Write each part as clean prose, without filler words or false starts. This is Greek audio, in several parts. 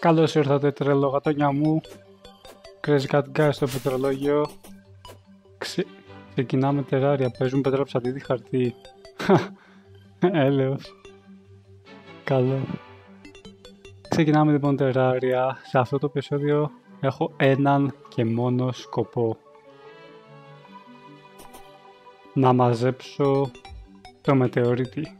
Καλώς ήρθατε τρελογατόνια μου, Crazy Cat Guy στο πετρολόγιο. Ξεκινάμε Terraria, παίζουμε πέτρα ψαλίδι χαρτί. Έλεος. Καλό. Ξεκινάμε λοιπόν Terraria. Σε αυτό το επεισόδιο έχω έναν και μόνο σκοπό. Να μαζέψω το μετεωρίτη.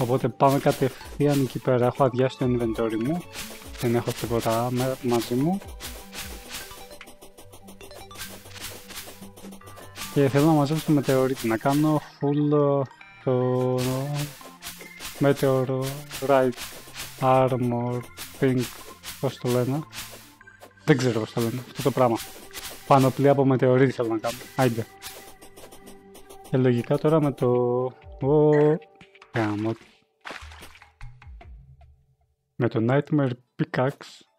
Οπότε πάμε κατευθείαν εκεί πέρα. Έχω αδειάσει το inventory μου. Δεν έχω τίποτα μαζί μου. Και θέλω να μαζέψω το μετεωρίτη. Να κάνω full το meteorite armor thing. Πώς το λένε. Δεν ξέρω πώς το λένε. Αυτό το πράγμα. Πανοπλία από μετεωρίτη θέλω να κάνω. Άιντε. Και λογικά τώρα με το... Με το Nightmare Pickaxe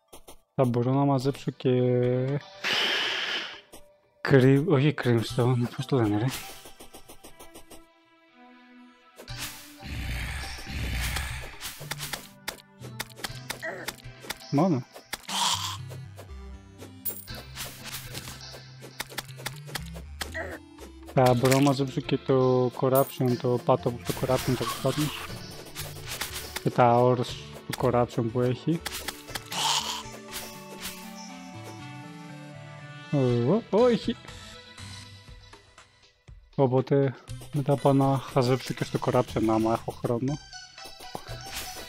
θα μπορώ να μαζέψω και... όχι Crimstone, πώς το λένε ρε. Μόνο. Θα μπορώ να μαζέψω και το corruption, το πάτο από το corruption το πάτο. Και τα όρος του corruption που έχει. Όχι! Οπότε μετά πάω να χαζέψω και στο corruption άμα έχω χρόνο.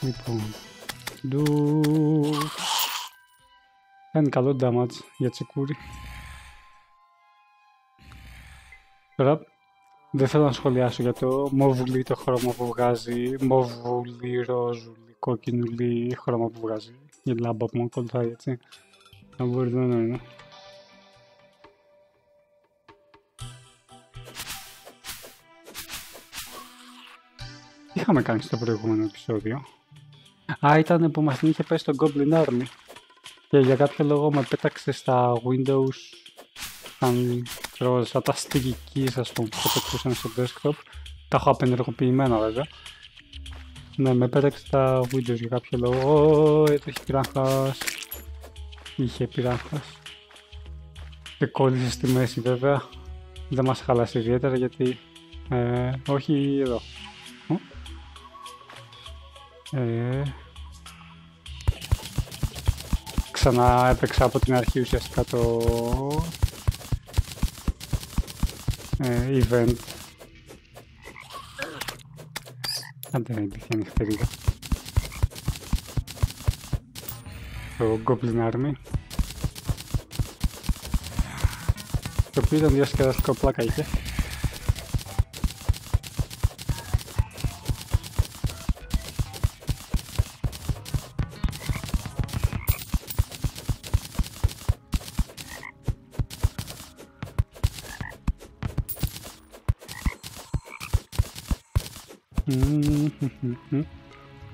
Λοιπόν... Κάνει καλό damage για τσεκούρι. Τώρα δεν θέλω να σχολιάσω για το μοβουλί το χρώμα που βγάζει, μοβουλί, ροζουλί, κόκκινουλί χρώμα που βγάζει. Η λάμπα που μου ακολουθάει έτσι. Να μπορεί να είναι. Τι είχαμε κάνει στο προηγούμενο επεισόδιο. Α, ήταν που μας την είχε πέσει το Goblin Army. Και για κάποιο λόγο με πέταξε στα Windows. Σαν τα sticky keys ας πούμε που πετούσαν στο desktop. Τα έχω απενεργοποιημένα βέβαια. Ναι, με πέταξε τα Windows για κάποιο λόγο. Το είχε πειράχας. Είχε πειράχας. Και κόλλησε στη μέση βέβαια. Δεν μας χαλάσει ιδιαίτερα γιατί... όχι εδώ. Ξανά έπαιξα από την αρχή ουσιαστικά το... event. Άντε να υπήρχε νυχτερίδα. Το Goblin Army. Το οποίο ήταν διασκεδαστικό, πλάκα είχε.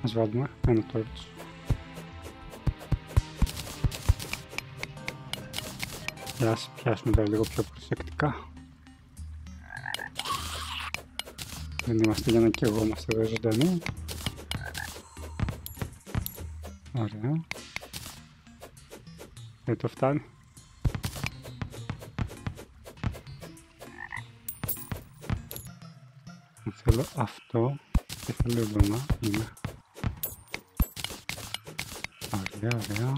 Ας βάλουμε ένα τόρτς. Για ας πιάσουμε τώρα λίγο πιο προσεκτικά. Δεν είμαστε για να καιγόμαστε εδώ ζωντανοί. Ωραία. Δεν το φτάνει. Θέλω αυτό. Και θέλω εδώ να είναι. Ωραία, ωραία.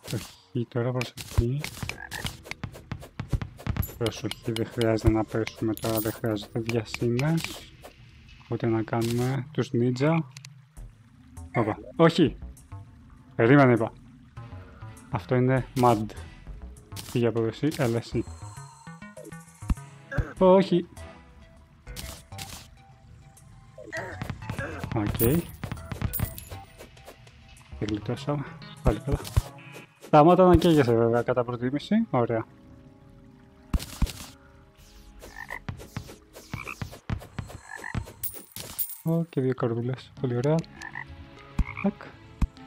Προσοχή τώρα, προσοχή. Προσοχή, δεν χρειάζεται να πέσουμε τώρα, δεν χρειάζεται διασύνες. Ούτε να κάνουμε τους νίτζα. Όπα, όχι! Περίμενε είπα. Αυτό είναι MAD. Πήγε από εσύ, έλα εσύ. Όχι! Οκ. Και γλιτώσαμε. Πάλι καλά. Σταμάτα να καίγεσαι βέβαια κατά προτίμηση. Ωραία. Ω, και δύο καρδούλες. Πολύ ωραία. Ακ,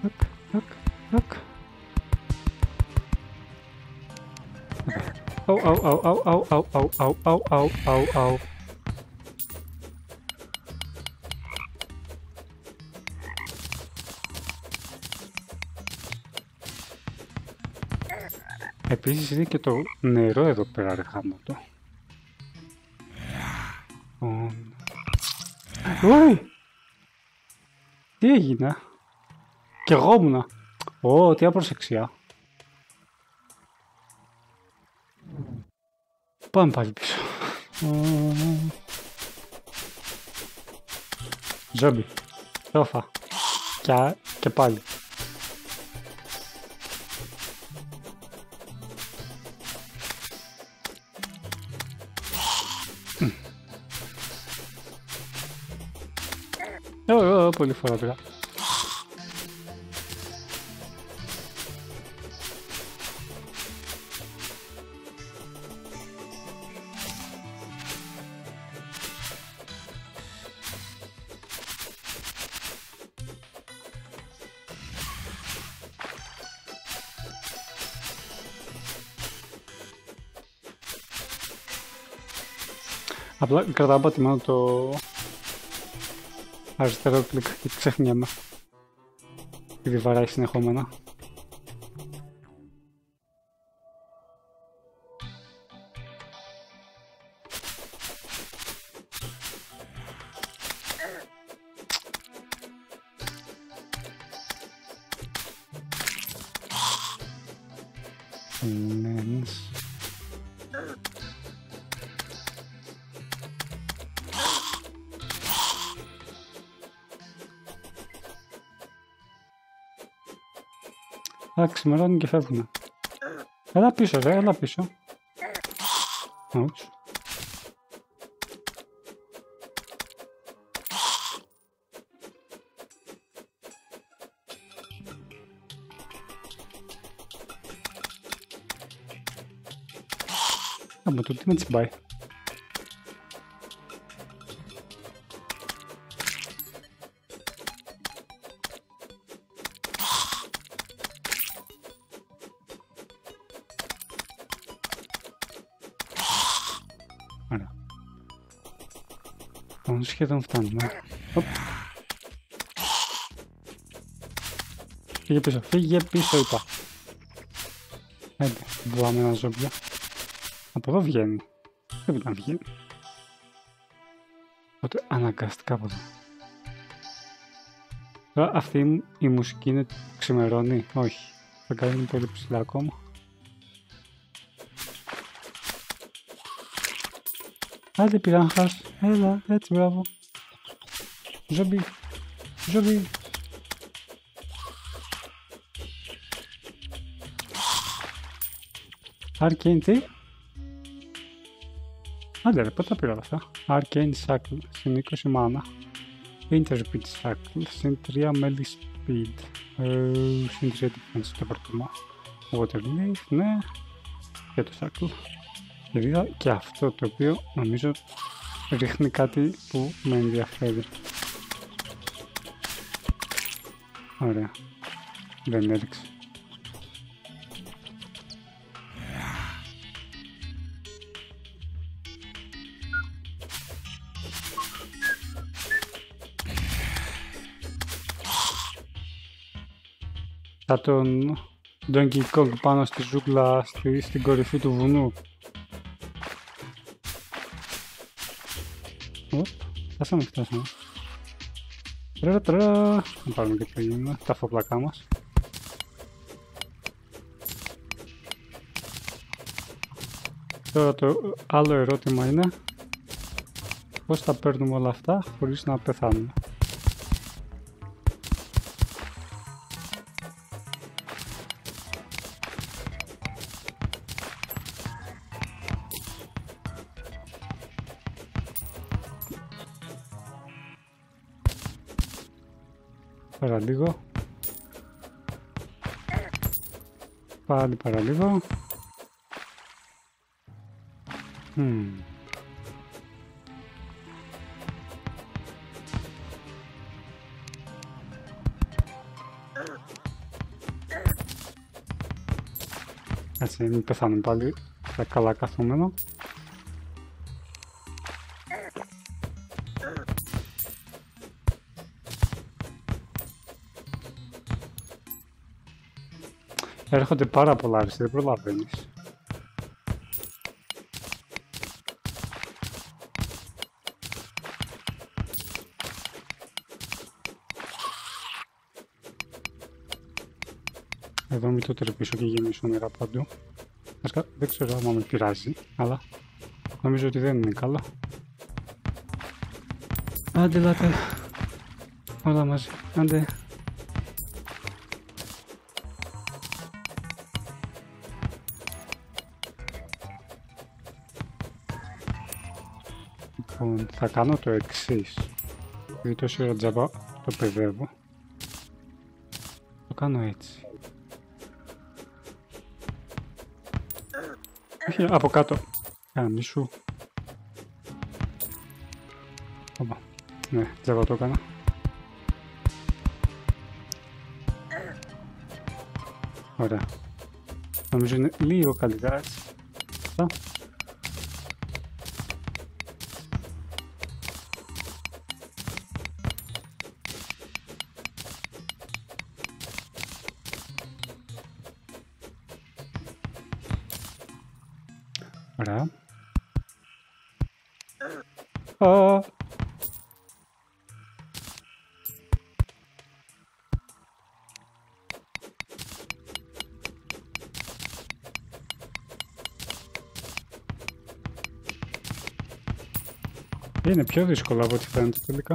ακ, ακ, ακ. Αου, αου, αου, αου, αου, αου, αου, αου, αου, αου, αου, αου. Επίσης είναι και το νερό εδώ πέρα, ρε χαμότο. Ωι! Τι έγινε? Κι εγώ ήμουνα. Ω, τι απροσεξιά. Πάμε πάλι πίσω. Ζόμπι. Ρόφα. Και πάλι. Πολύ φορά πια. Απλά κρατάω πατημένο το αριστερό κλικ και ξεχνιέμαι. Επειδή βαράει συνεχόμενα. Άρα ξημερώνουν και φεύγουν. Έλα πίσω ρε, έλα πίσω. Ούτς. Άμα το τι με τσιμπάει. Σχεδόν φτάνουμε. Οπ. Φύγε πίσω, φύγε πίσω είπα. Έντε, βλάμε ένα ζόμπια. Από εδώ βγαίνει. Δεν πρέπει να βγαίνει. Οπότε αναγκαστικά από εδώ. Τώρα αυτή η μουσική είναι ξημερώνει. Όχι. Θα κάνει πολύ ψηλά ακόμα. Άντε πειράχας, έλα, έτσι μπράβο. Ζόμπι, ζόμπι. Arcane τι? Άντε ρε, πότε τα πήρα αυτά. Arcane Shackle, συν 20 μάνα. Interspeed Shackle, συν 3 melee speed. Συν 3 defense το πρωτομά. Waterleaf, ναι. Και το Shackle. Και είδα και αυτό το οποίο νομίζω ρίχνει κάτι που με ενδιαφέρει. Ωραία. Δεν έριξε. Θα τον Donkey Kong πάνω στη ζούγκλα στην κορυφή του βουνού. Φτάσαμε, φτάσαμε. Τρα τρα. Να πάρουμε και το γύμα, τα φοπλακά μας. Τώρα το άλλο ερώτημα είναι πώς θα παίρνουμε όλα αυτά χωρίς να πεθάνουμε. Παραλίγο. Πάλι παραλίγο. Έτσι μην πεθάνουν πάλι τα καλά καθούμενο. Έρχονται πάρα πολλά, δεν προλαβαίνεις. Εδώ μην το τρεπίσω και γεμίσω νερά παντού. Δεν ξέρω άμα με πειράζει, αλλά νομίζω ότι δεν είναι καλά. Άντε λάτε, όλα μαζί, άντε. Λοιπόν, θα κάνω το εξής, γιατί τόση ώρα τζαμπά το παιδεύω. Το κάνω έτσι. Από κάτω. Κάνε σου. Οπα. Ναι, τζαμπά το έκανα. Ωραία. Νομίζω είναι λίγο καλύτερα έτσι. Ωραία. Είναι πιο δύσκολα από ό,τι φαίνεται τελικά.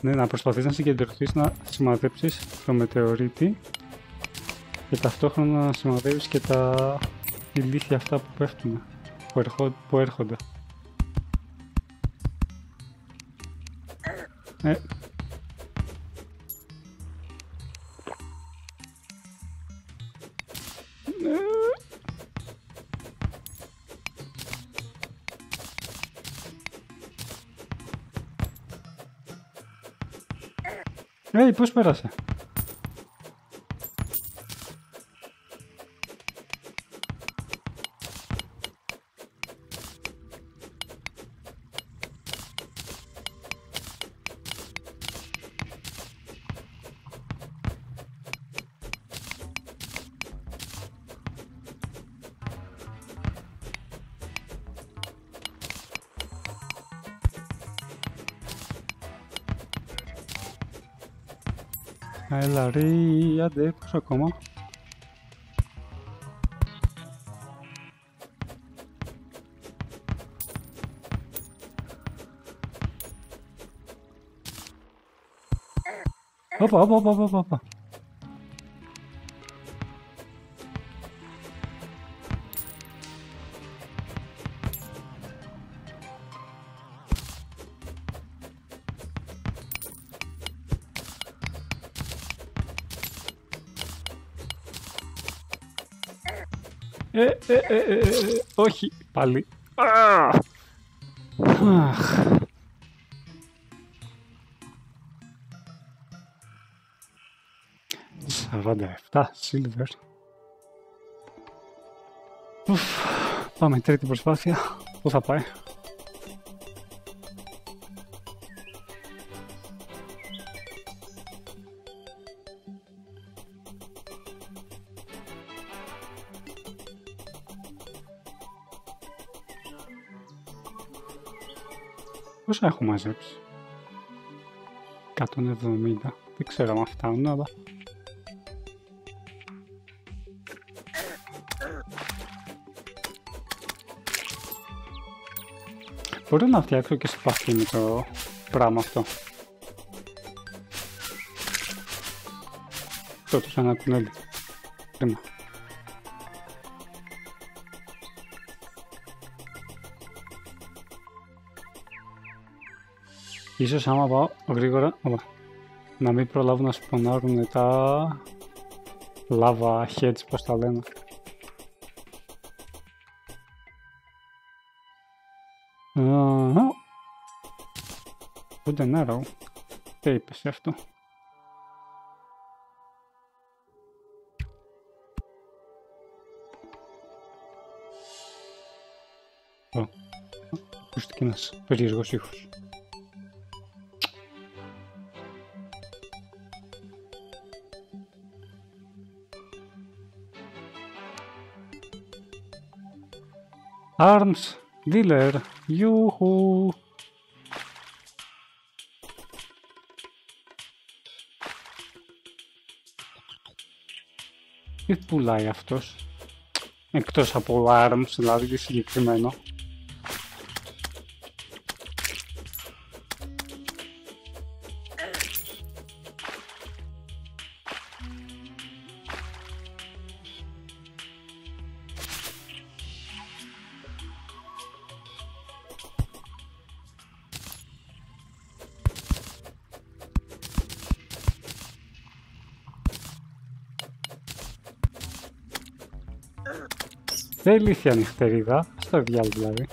Ναι, να προσπαθείς να συγκεντρωθείς, να σημαδέψεις το μετεωρίτη και ταυτόχρονα να σημαδεύεις και τα ηλίθια αυτά που πέφτουν, που έρχονται. Hey, πώς πέρασε. Έλα ρε, άντε, πόσο ακόμα. Όπα, όπα, όπα, όπα, όπα. Όχι, πάλι. $47 silver. Πάμε τρίτη προσπάθεια. Πού θα πάει. Πόσα έχω μαζέψει. 170. Δεν ξέρω αν φτάνουν, αλλά... Μπορώ να φτιάξω και σπαθί με το πράγμα αυτό. Τότε σαν ένα κουνέλι. Κρίμα. I że sama była Grigora. Nami prolawna szponarny ta lawa sieć posztalena. No. Буде нарав. Та й посевту. О. Уж таки нас поріжеш їх. Arms dealer. Юху. Τι πουλάει αυτός, εκτός από arms, δηλαδή συγκεκριμένο. Δεν είναι ηλίθια νυχτερίδα, στο διάλογο δηλαδή.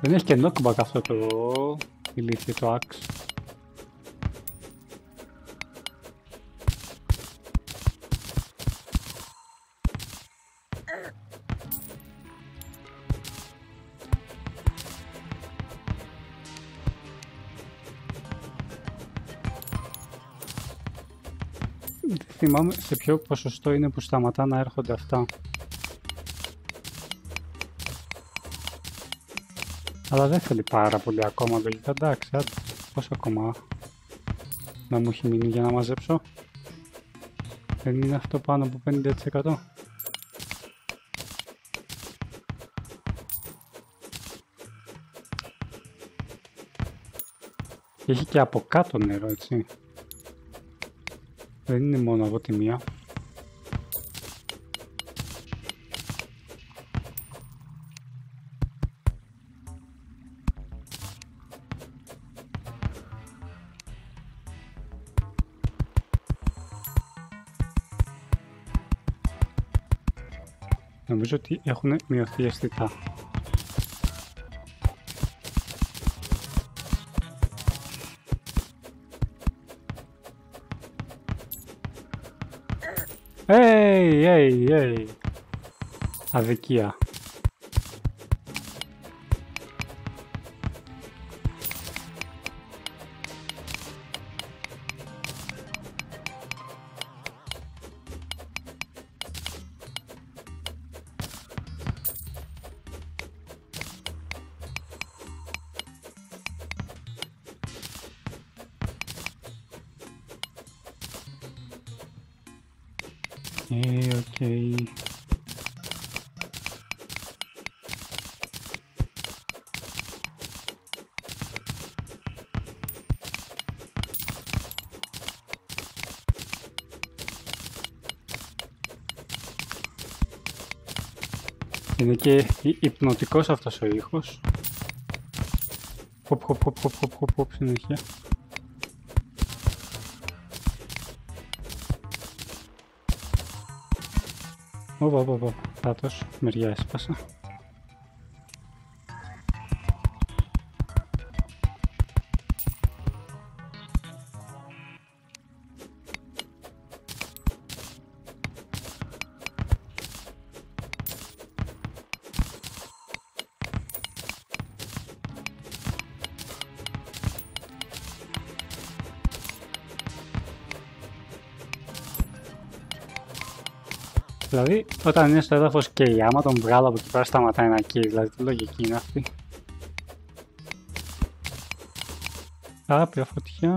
Δεν έχει και knockback αυτό το ηλίθιο το axe. Θυμάμαι σε ποιο ποσοστό είναι που σταματά να έρχονται αυτά. Αλλά δεν θέλει πάρα πολύ ακόμα λογικά. Εντάξει, πόσο ακόμα να μου έχει μείνει για να μαζέψω. Δεν είναι αυτό πάνω από 50%. Έχει και από κάτω νερό, έτσι. Δεν είναι μόνο από τη μία. Νομίζω ότι έχουν μειωθεί αισθητά. Hey. Αδικία. Είναι και υπνοτικός αυτός ο ήχος. Χοπ συνέχεια. Οπα, κάτος, μεριά έσπασα. Δηλαδή, όταν είναι στο έδαφος καίει, άμα τον βγάλω από εκεί πέρα σταματάει να καίει, δηλαδή τι λογική είναι αυτή. Άπια φωτιά.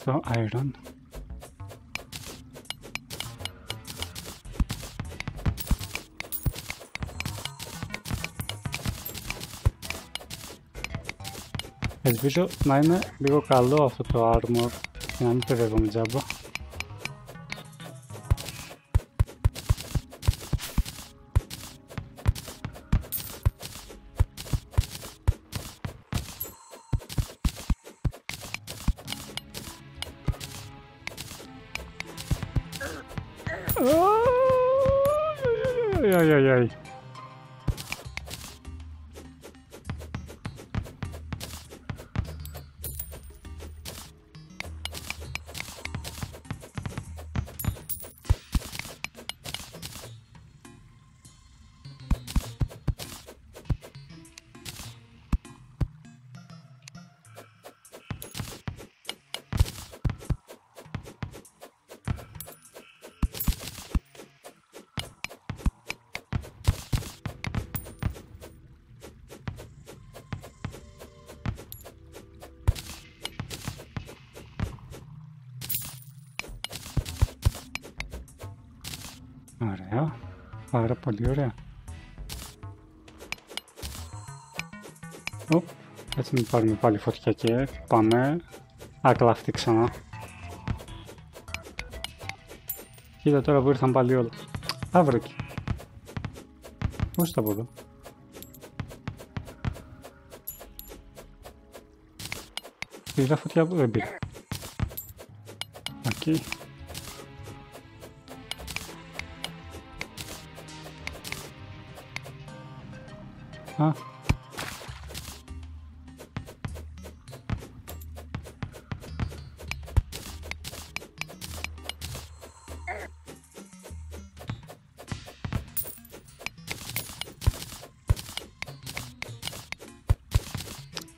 from iron. Video मैंने देखो कालो ऑफ़ तो आर्मर यानी तो देखो मज़ाबा Πάρα πολύ ωραία. Οπ, έτσι μην πάρουμε πάλι φωτιά και πάμε. Ακλαφτεί ξανά. Κοίτα τώρα που ήρθαν πάλι όλα. Αύριο εκεί. Πώς τα πω εδώ. Πήρα φωτιά που δεν πήρα. Οκ. Α.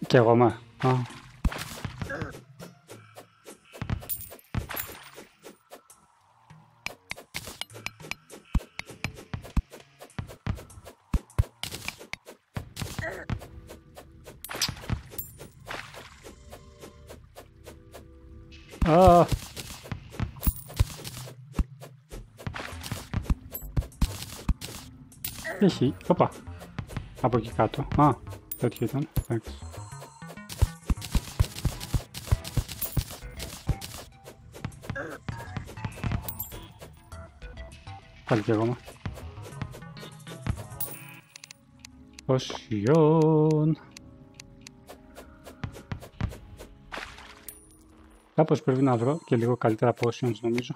Και εγώ με. Έχει, όπα, από εκεί κάτω, α, τέτοιο ήταν, εντάξει. Πάλι κι εγώ με. Ποσιόν. Κάπως πρέπει να βρω και λίγο καλύτερα πόσιον νομίζω.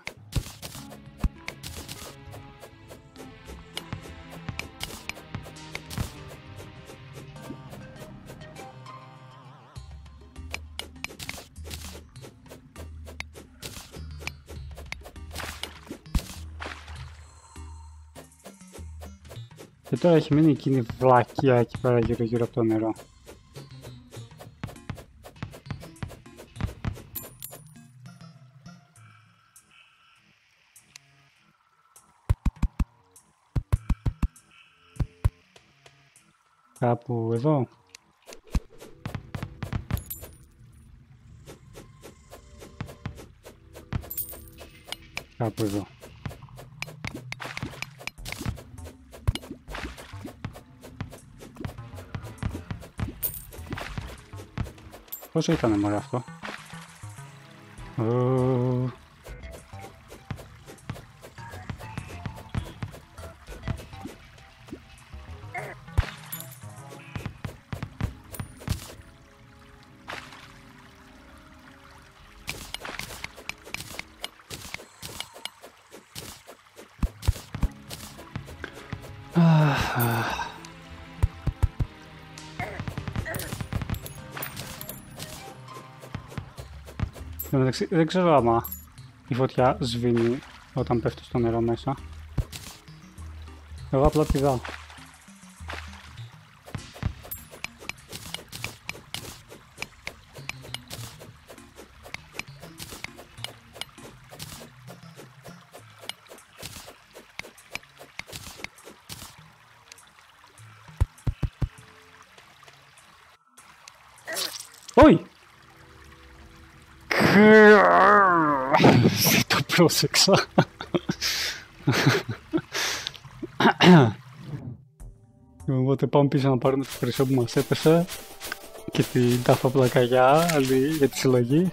Και τώρα έχει μείνει εκείνη βλακία εκεί πέρα γύρω-γύρω από το νερό. Κάπου εδώ. Κάπου εδώ. Πόσο ήτανε μωρέ αυτό. Δεν ξέρω άμα η φωτιά σβήνει όταν πέφτει στο νερό μέσα. Εγώ απλά πηδάω. Oi! c'est que ça. Οπότε πάμε πίσω να πάρουμε το χρυσό που μας έπεσε και την τάφα πλακαγιά για τη συλλογή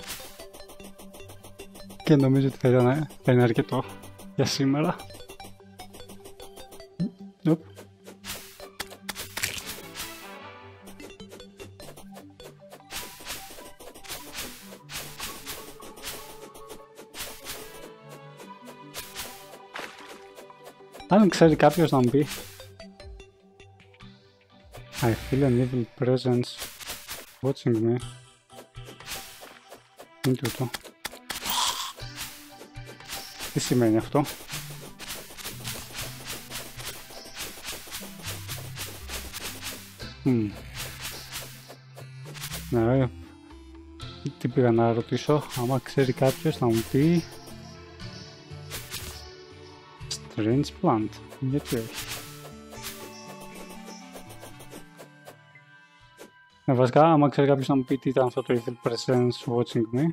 και νομίζω ότι θα είναι αρκετό για σήμερα. Αν ξέρει κάποιος να μου πει. I feel an evil presence watching me. Είναι τούτο. Τι σημαίνει αυτό? Ναι, τι πήγα να ρωτήσω, άμα ξέρει κάποιος να μου πει. Strange plant, γιατί όχι. Ναι, βασικά, άμα ξέρει κάποιος να μου πει τι ήταν αυτό το evil presence watching me.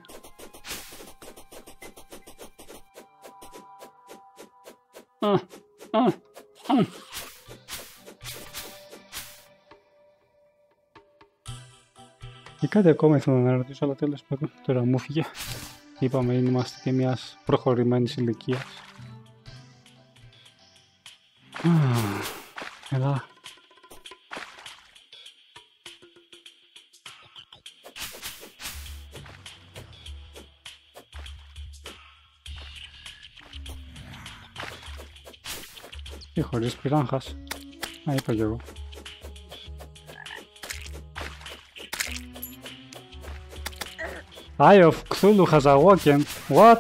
Και κάτι ακόμα ήθελα να ρωτήσω, αλλά τέλος πάντων τώρα μου φύγε. Είπαμε, είμαστε και μιας προχωρημένης ηλικίας. Έλα. Και χωρίς πυράγχας. Α, είπα κι εγώ. Eye of Cthulhu has awoken. What?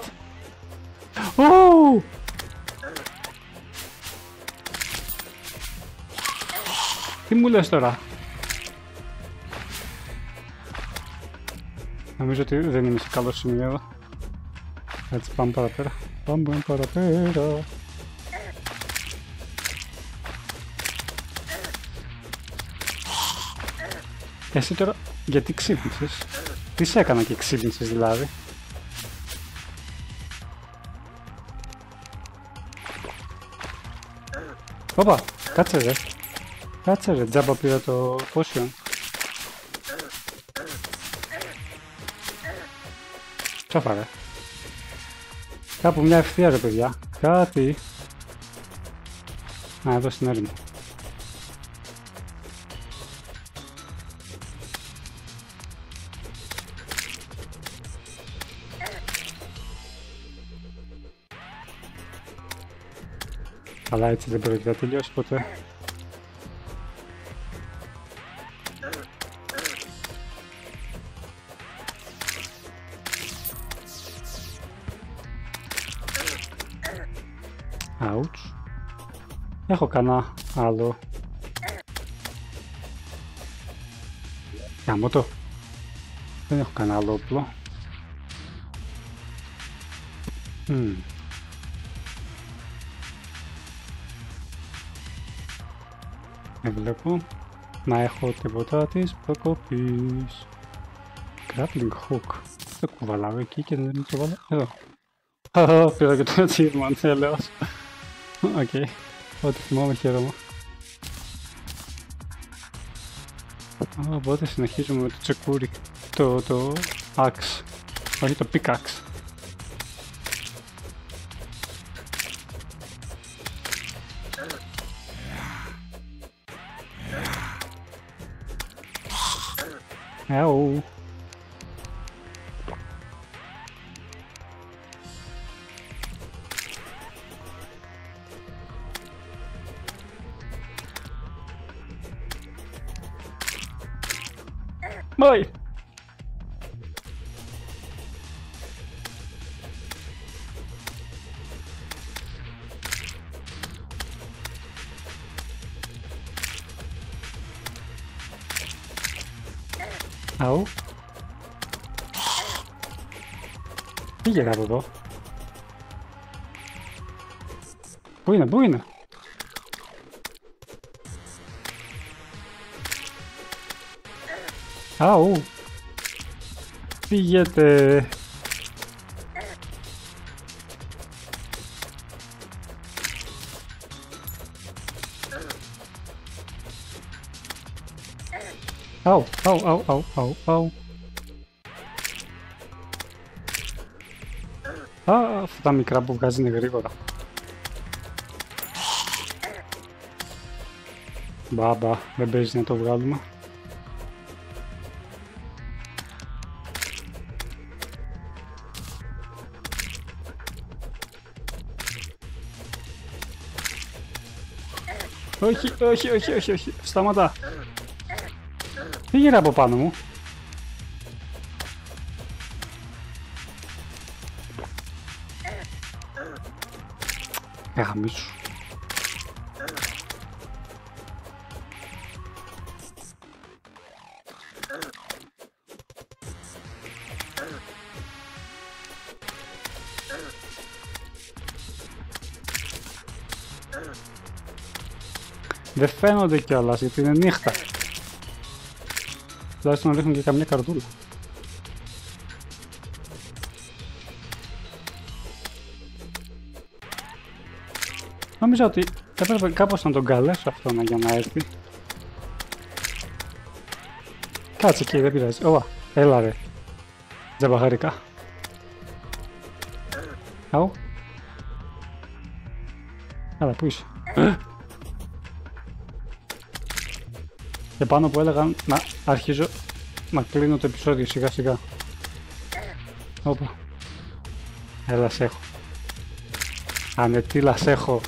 Oh! Τι μου λες τώρα? Νομίζω ότι δεν είμαι σε καλό σημείο εδώ. Έτσι πάμε παραπέρα. Πάμε παραπέρα. Εσύ τώρα γιατί ξύπνησες? Τι σε έκανα και ξύπνησες δηλαδή? Όπα, κάτσε ρε. Κάτσε ρε, τζάμπα πήρα το potion. Τσάφα ρε. Κάπου μια ευθεία ρε παιδιά. Κάτι. Α, εδώ στην έρημο. Αλλά έτσι δεν πρόκειται να τελειώσει ποτέ. Άουτς. Έχω κανένα άλλο. Κάμω το. Δεν έχω κανένα άλλο όπλο. Δεν βλέπω να έχω τίποτα της προκοπής. Grappling Hook. Το κουβαλάω εκεί και δεν το βάλω εδώ. Χαχα, πήρα και το achievement, έλεος. Οκ, ό,τι θυμάμαι χαίρομαι. Οπότε συνεχίζουμε με το τσεκούρι, το axe, όχι το pickaxe. Αου. Μάι. Αου. Πήγε κάπου εδώ. Πού είναι, πού είναι? Αου. Πήγεται. Au, au, au, au, au, au. Α, αυτά τα μικρά που βγάζει είναι γρήγορα. Μπαμπα, δεν παίζει να το βγάλουμε. Όχι, όχι, όχι, όχι, όχι. Σταματά. Πήγαινε από πάνω μου. Γαμίσου. Δεν φαίνονται κιόλας γιατί είναι νύχτα. Τουλάχιστον να ρίχνουν και καμιά καρδούλα. Νομίζω ότι έπρεπε κάπως να τον καλέσω αυτόν για να έρθει. Κάτσε εκεί, δεν πειράζει. Ωα, έλα ρε. Τζαμπαχαρικά. Άου. Άρα, πού είσαι. Και πάνω που έλεγαν να αρχίζω να κλείνω το επεισόδιο σιγά σιγά. Όπα. Έλα, σ' έχω. Ανετήλα, σ' έχω.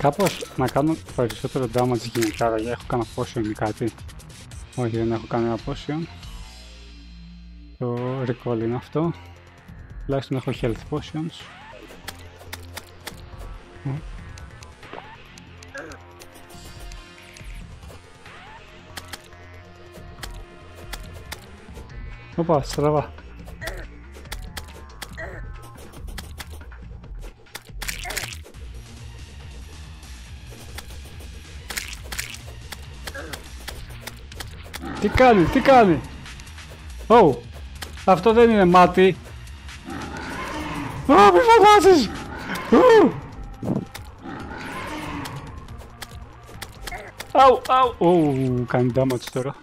Κάπως να κάνω περισσότερο damage γενικά, αλλά έχω κανένα potion ή κάτι. Όχι, δεν έχω κανένα potion. Το recall είναι αυτό. Τουλάχιστον έχω health potions. Οπα, στραβά. Τι κάνει, τι κάνει! Oh, αυτό δεν είναι μάτι! Μη φοβάσεις! Αου, αου! Ου, κάνει damage τώρα.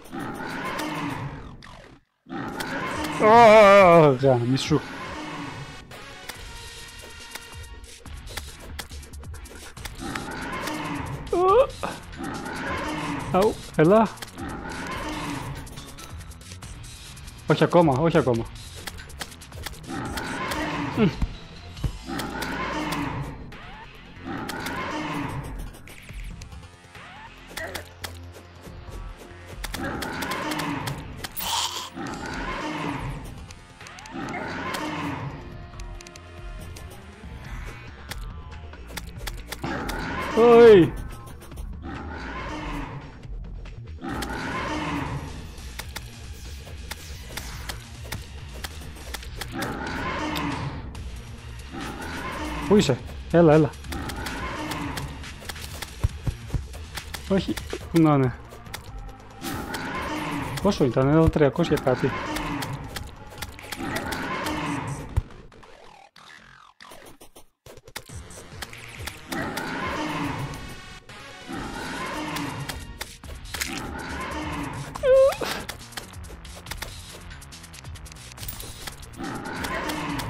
Γαμίσου! Αου, έλα! Όχι ακόμα, όχι ακόμα. Ωι! Πού είσαι, έλα, έλα. Όχι, πού να είναι. Πόσο ήταν, έλα 300 κάτι.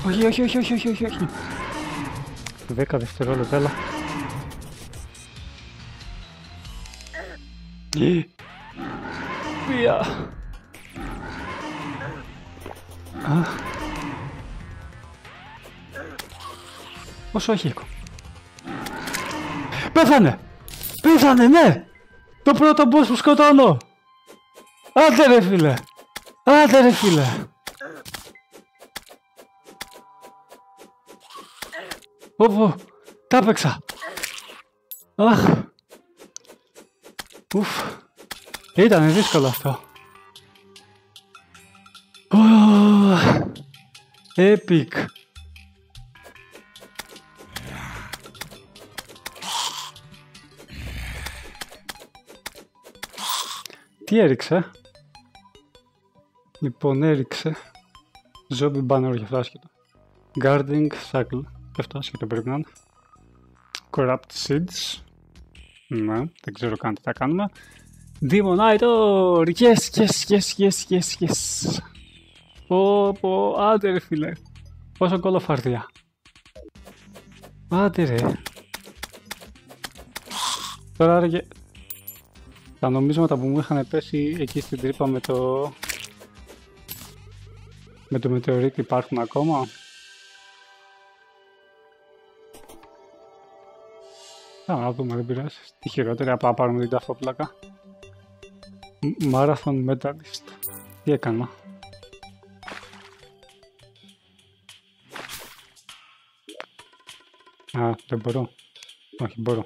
Όχι, όχι, όχι, όχι, όχι, όχι. 10 δευτερόλεπτα, έλα. Βία. Όσο έχει ακόμα. Πέθανε! Πέθανε, ναι! Το πρώτο boss που σκοτώνω! Άντε ρε φίλε! Άντε ρε φίλε! Ωπω, τα έπαιξα. Αχ. Ουφ. Ήταν δύσκολο αυτό. Epic. Τι έριξε? Λοιπόν, έριξε zombie banner για αυτό άσχετο. Guarding circle. Και αυτό άσχετο πρέπει να είναι. Corrupt seeds. Ναι, δεν ξέρω καν τι θα κάνουμε. Demonite! Yes! Πω, άντε ρε φίλε. Πόσο κολοφαρδιά. Άντε ρε. Τώρα άραγε τα νομίσματα που μου είχαν πέσει εκεί στην τρύπα με το... με το μετεωρίτη υπάρχουν ακόμα. Να δούμε, δεν πειράζει. Τι χειρότερη, απλά πάρουμε την ταφόπλακα. Marathon Metalist. Τι έκανα. Α, δεν μπορώ. Όχι, μπορώ.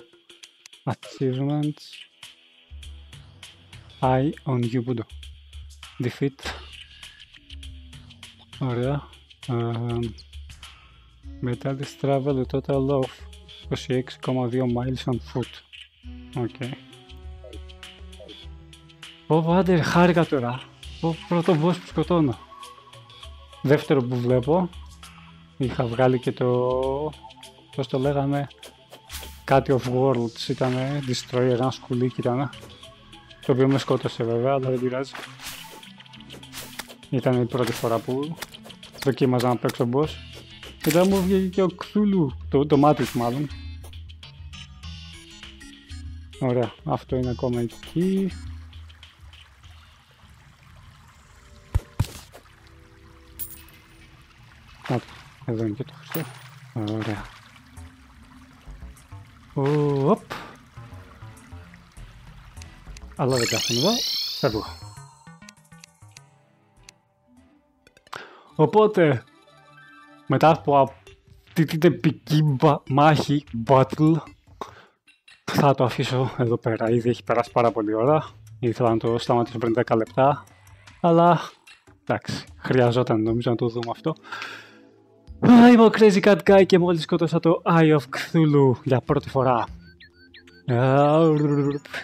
Achievements. Eye on you, Buddha. Defeat. Ωραία. Metalist travel a total of 26,2 miles on foot. Okay. Ω, άντε, χάρηκα τώρα. Ω, πρώτο boss που σκοτώνω. Δεύτερο που βλέπω. Είχα βγάλει και το... πώς το λέγαμε... κάτι of worlds ήτανε, Destroyer, ένα σκουλίκι ήτανε. Το οποίο με σκότωσε βέβαια, αλλά δεν πειράζει. Ήταν η πρώτη φορά που δοκίμαζα να παίξω boss. Και τώρα μου βγήκε και ο Cthulhu, το μάτι του μάλλον. Ωραία, αυτό είναι ακόμα εκεί. Εδώ είναι και το χρυσό. Ωραία. Οπ. Αλλά δεν κάθομαι εδώ. Φεύγω. Οπότε, μετά από την επική μάχη, battle, θα το αφήσω εδώ πέρα. Ήδη έχει περάσει πάρα πολύ ώρα. Ήθελα να το σταματήσω πριν 10 λεπτά. Αλλά, εντάξει, χρειαζόταν νομίζω να το δούμε αυτό. Είμαι ο Crazy Cat Guy και μόλις σκότωσα το Eye of Cthulhu για πρώτη φορά.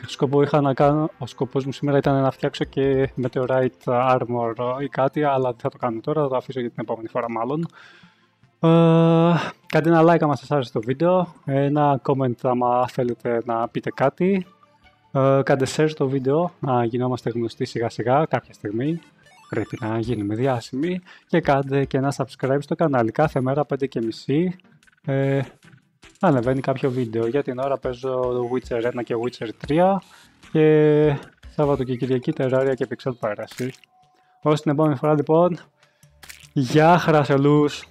Σκοπό είχα να κάνω... ο σκοπός μου σήμερα ήταν να φτιάξω και meteorite armor ή κάτι, αλλά δεν θα το κάνω τώρα, θα το αφήσω για την επόμενη φορά μάλλον. Κάντε ένα like άμα σας άρεσε το βίντεο, ένα comment άμα θέλετε να πείτε κάτι. Κάντε share το βίντεο, να γινόμαστε γνωστοί σιγά σιγά κάποια στιγμή. Πρέπει να γίνουμε διάσημοι και κάντε και ένα subscribe στο κανάλι. Κάθε μέρα 5:30 ανεβαίνει κάποιο βίντεο. Για την ώρα παίζω Witcher 1 και Witcher 3 και Σάββατο και Κυριακή Terraria και Pixel Piracy. Ως την επόμενη φορά λοιπόν, γεια χαρασελούς!